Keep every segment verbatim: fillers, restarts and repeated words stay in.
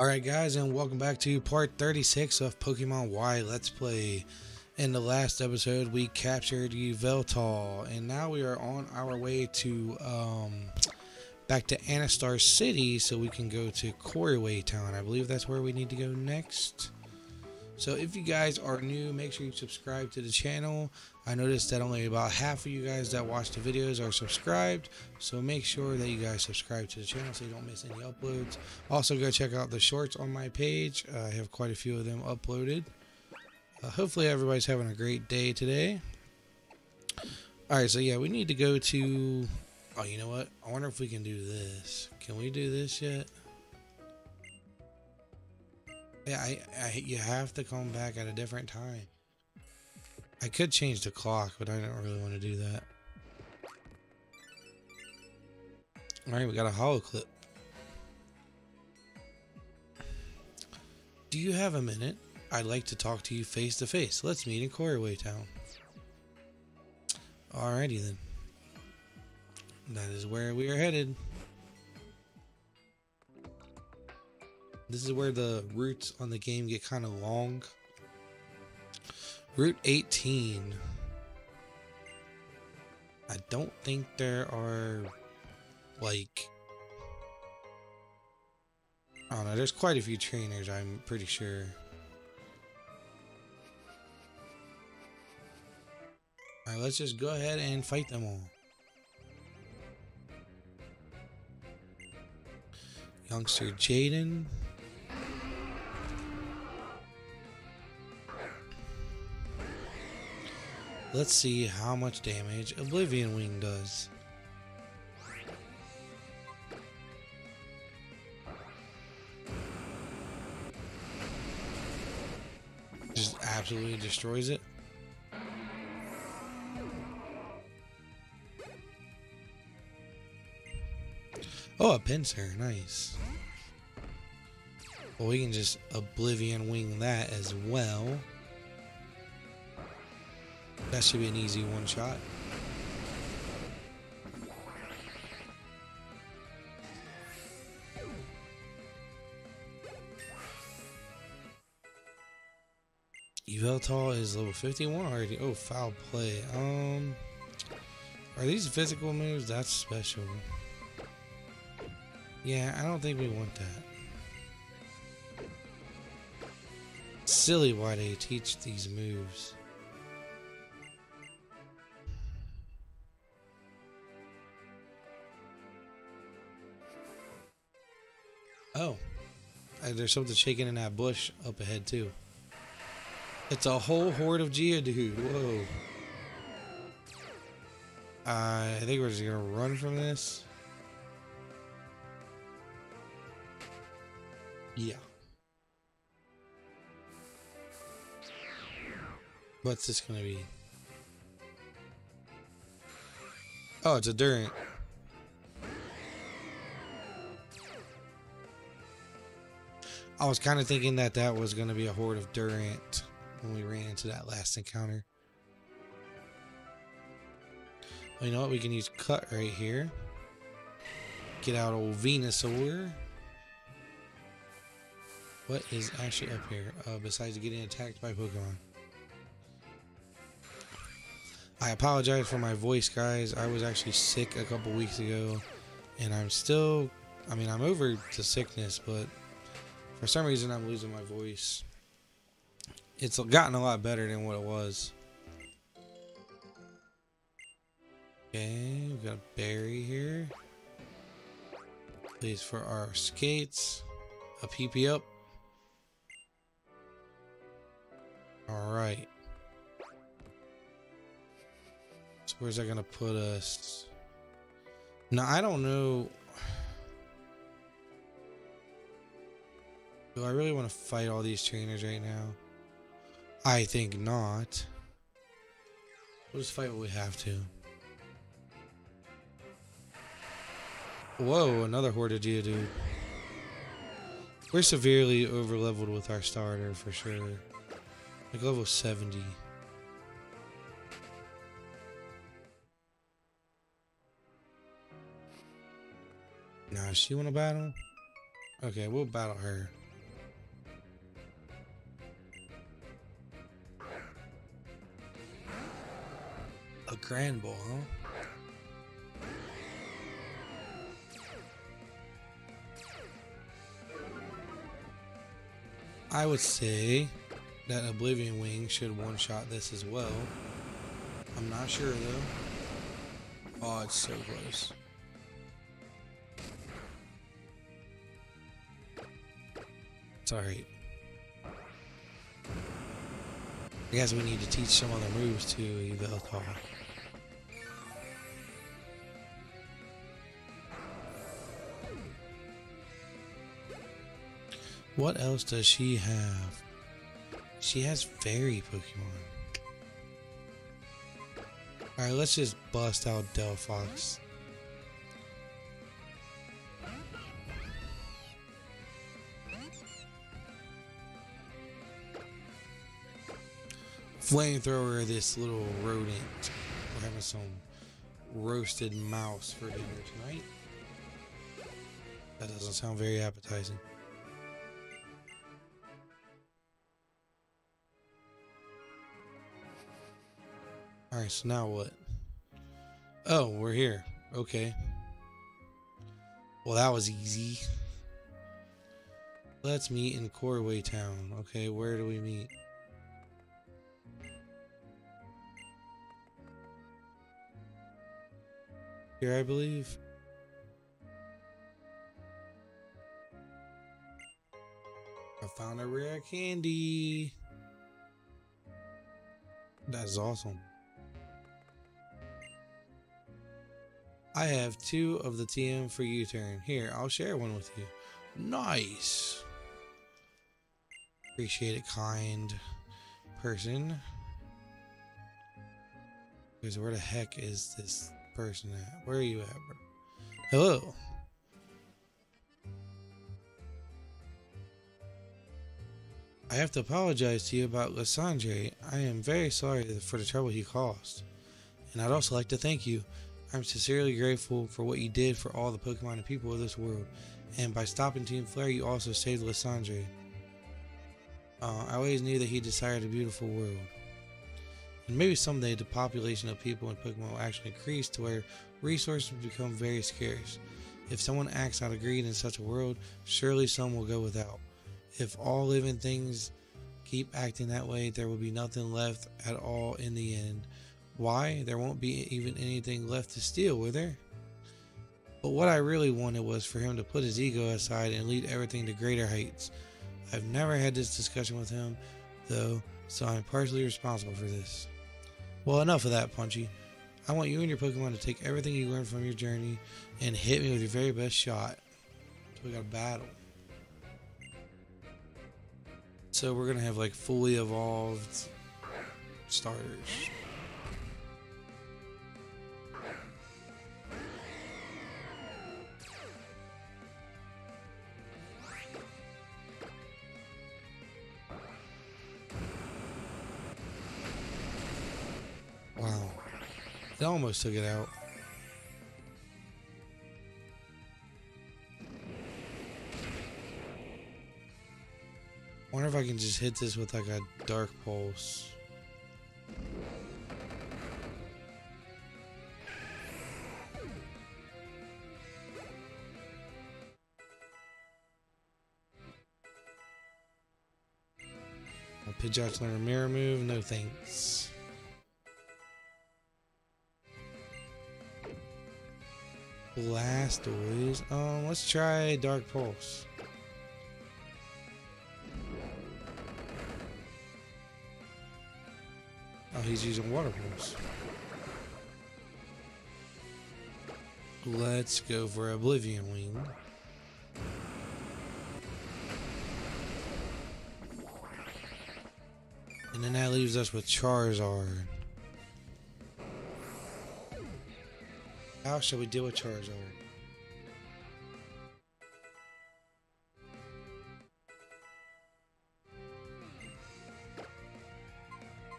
Alright guys, and welcome back to part thirty-six of Pokemon Y Let's Play. In the last episode, we captured Yveltal, and now we are on our way to, um, back to Anistar City, so we can go to Couriway Town. I believe that's where we need to go next. So if you guys are new, make sure you subscribe to the channel. I noticed that only about half of you guys that watch the videos are subscribed, so make sure that you guys subscribe to the channel so you don't miss any uploads. Also, go check out the shorts on my page. Uh, I have quite a few of them uploaded. Uh, hopefully everybody's having a great day today. Alright, so yeah, we need to go to... Oh, you know what? I wonder if we can do this. Can we do this yet? Yeah, I, I, you have to come back at a different time. I could change the clock, but I don't really want to do that. Alright, we got a holo clip. Do you have a minute? I'd like to talk to you face to face. Let's meet in Couriway Town. Alrighty then. That is where we are headed. This is where the routes on the game get kind of long. Route eighteen. I don't think there are, like, I don't know, there's quite a few trainers, I'm pretty sure. Alright, let's just go ahead and fight them all. Youngster Jaden. Let's see how much damage Oblivion Wing does. Just absolutely destroys it. Oh, a Pinsir, nice. Well, we can just Oblivion Wing that as well. That should be an easy one shot. Yveltal is level fifty-one already. Oh, foul play. Um, are these physical moves? That's special. Yeah, I don't think we want that. Silly why they teach these moves. Oh, there's something shaking in that bush up ahead too. It's a whole horde of Geodude. Whoa. Uh, I think we're just gonna run from this. Yeah. What's this gonna be? Oh, it's a Durant. I was kind of thinking that that was going to be a horde of Durant when we ran into that last encounter. Well, you know what? We can use Cut right here. Get out old Venusaur. What is actually up here uh, besides getting attacked by Pokemon? I apologize for my voice, guys. I was actually sick a couple weeks ago, and I'm still... I mean, I'm over the sickness, but... for some reason, I'm losing my voice. It's gotten a lot better than what it was. Okay, we got a berry here. Please for our skates. A P P up. Alright. So where's that gonna put us? Now, I don't know... do I really want to fight all these trainers right now? I think not. We'll just fight what we have to. Whoa, another horde of Geodude. We're severely overleveled with our starter for sure. Like level seventy. Now, does she want to battle? Okay, we'll battle her. Grand Ball, huh? I would say that Oblivion Wing should one-shot this as well. I'm not sure though. Oh, it's so close. It's alright. I guess we need to teach some other moves to Yveltal. What else does she have? She has fairy Pokemon. Alright, let's just bust out Delphox. Flamethrower this little rodent. We're having some roasted mouse for dinner tonight. That doesn't sound very appetizing. Alright, so now what? Oh, we're here. Okay. Well, that was easy. Let's meet in Couriway Town. Okay, where do we meet? Here, I believe. I found a rare candy. That's awesome. I have two of the T M for U-Turn. Here, I'll share one with you. Nice. Appreciate it, kind person. Because where the heck is this person at? Where are you at, bro? Hello. I have to apologize to you about Lysandre. I am very sorry for the trouble he caused. And I'd also like to thank you. I'm sincerely grateful for what you did for all the Pokemon and people of this world. And by stopping Team Flare, you also saved Lysandre. Uh, I always knew that he desired a beautiful world. And maybe someday the population of people and Pokemon will actually increase to where resources become very scarce. If someone acts out of greed in such a world, surely some will go without. If all living things keep acting that way, there will be nothing left at all in the end. Why? There won't be even anything left to steal, will there? But what I really wanted was for him to put his ego aside and lead everything to greater heights. I've never had this discussion with him, though, so I'm partially responsible for this. Well, enough of that, Punchy. I want you and your Pokemon to take everything you learned from your journey and hit me with your very best shot. So we got a battle. So we're going to have like fully evolved starters. It almost took it out. Wonder if I can just hit this with like a Dark Pulse. My Pidgeot learned a mirror move. No thanks. Blastoise. Um, let's try Dark Pulse. Oh, he's using Water Pulse. Let's go for Oblivion Wing. And then that leaves us with Charizard. How shall we deal with Charizard?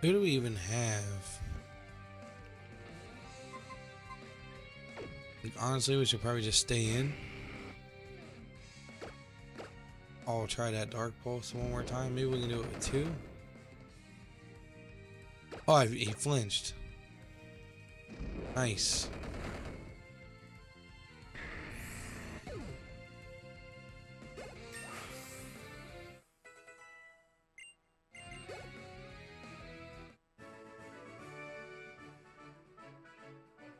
Who do we even have? Like, honestly, we should probably just stay in. I'll try that Dark Pulse one more time. Maybe we can do it with two. Oh, he flinched. Nice.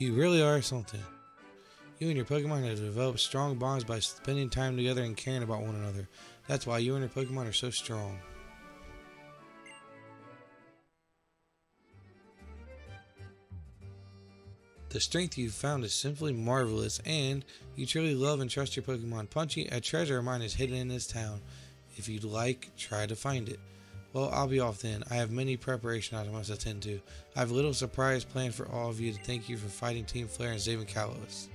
You really are something. You and your Pokemon have developed strong bonds by spending time together and caring about one another. That's why you and your Pokemon are so strong. The strength you've found is simply marvelous, and you truly love and trust your Pokemon. Punchy, a treasure of mine is hidden in this town. If you'd like, try to find it. Well, I'll be off then. I have many preparation items I must attend to. I have a little surprise planned for all of you to thank you for fighting Team Flare and saving Kalos.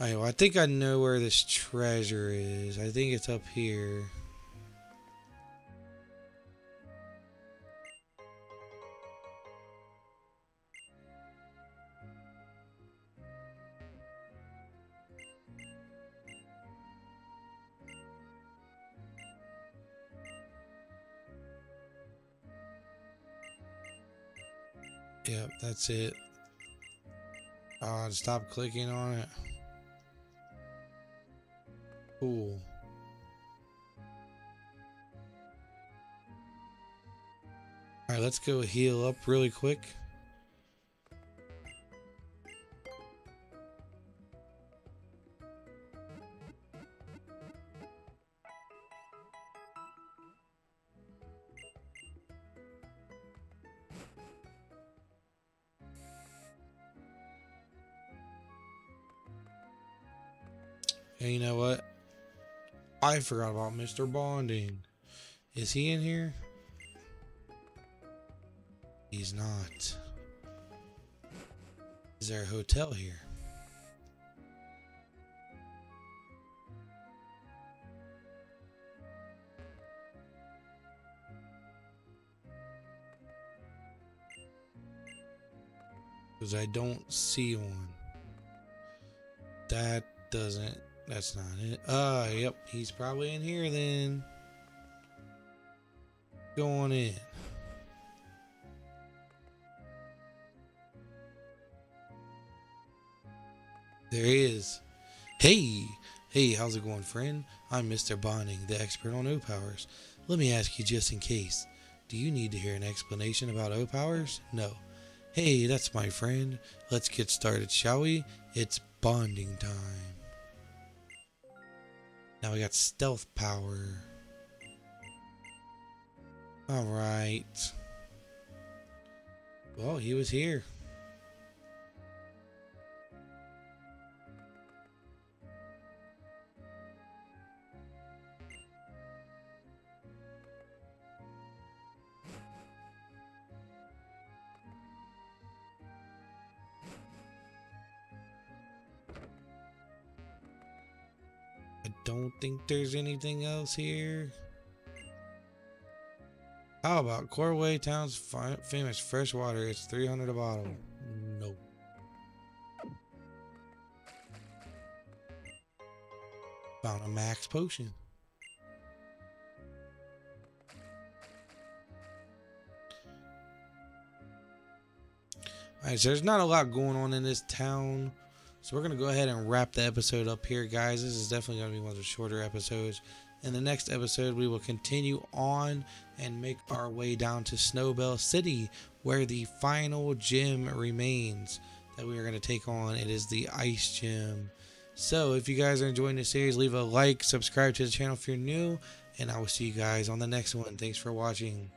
Alright, well, I think I know where this treasure is. I think it's up here. Yep, that's it. Uh, stop clicking on it. Cool. Alright, let's go heal up really quick. And you know what? I forgot about Mister Bonding. Is he in here? He's not. Is there a hotel here? Because I don't see one. That doesn't... That's not it. Uh, yep. He's probably in here then. Go on in. There he is. Hey! Hey, how's it going, friend? I'm Mister Bonding, the expert on O-Powers. Let me ask you just in case. Do you need to hear an explanation about O-Powers? No. Hey, that's my friend. Let's get started, shall we? It's bonding time. Now we got stealth power. Alright. Well, he was here. Don't think there's anything else here. How about Couriway Town's famous fresh water? It's three hundred a bottle. Nope. Found a max potion. Alright, so there's not a lot going on in this town. So we're going to go ahead and wrap the episode up here, guys. This is definitely going to be one of the shorter episodes. In the next episode, we will continue on and make our way down to Snowbell City, where the final gym remains that we are going to take on. It is the Ice Gym. So if you guys are enjoying this series, leave a like, subscribe to the channel if you're new, and I will see you guys on the next one. Thanks for watching.